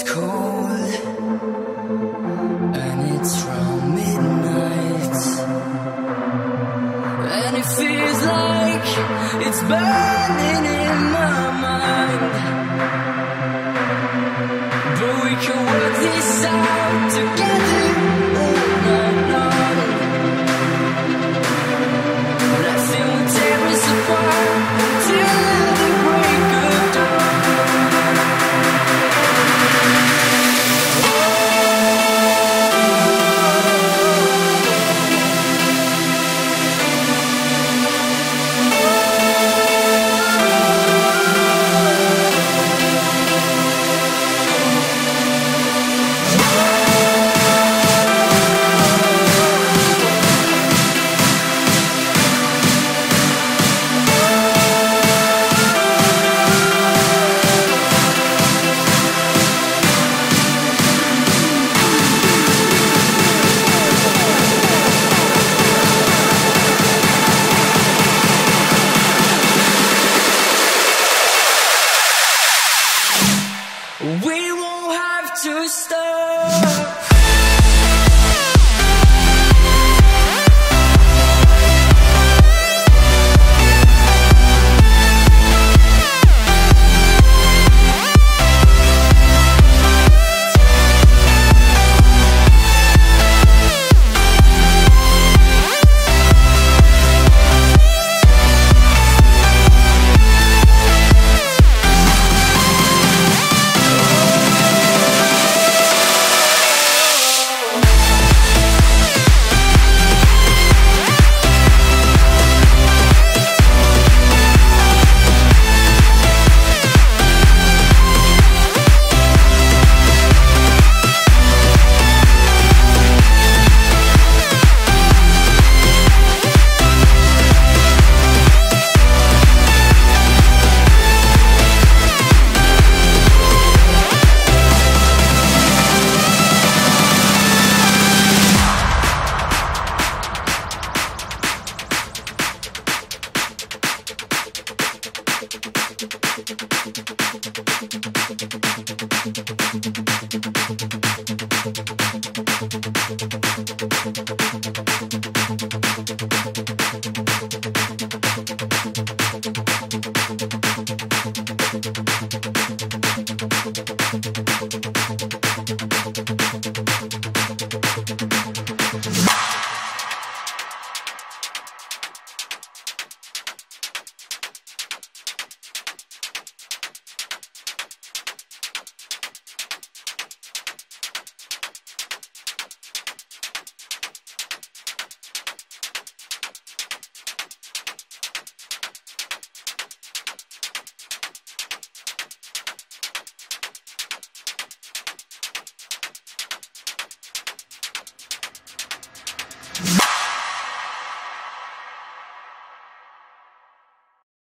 It's cold and it's round midnight, and it feels like it's burning in my mind. But we can work this out together all night long.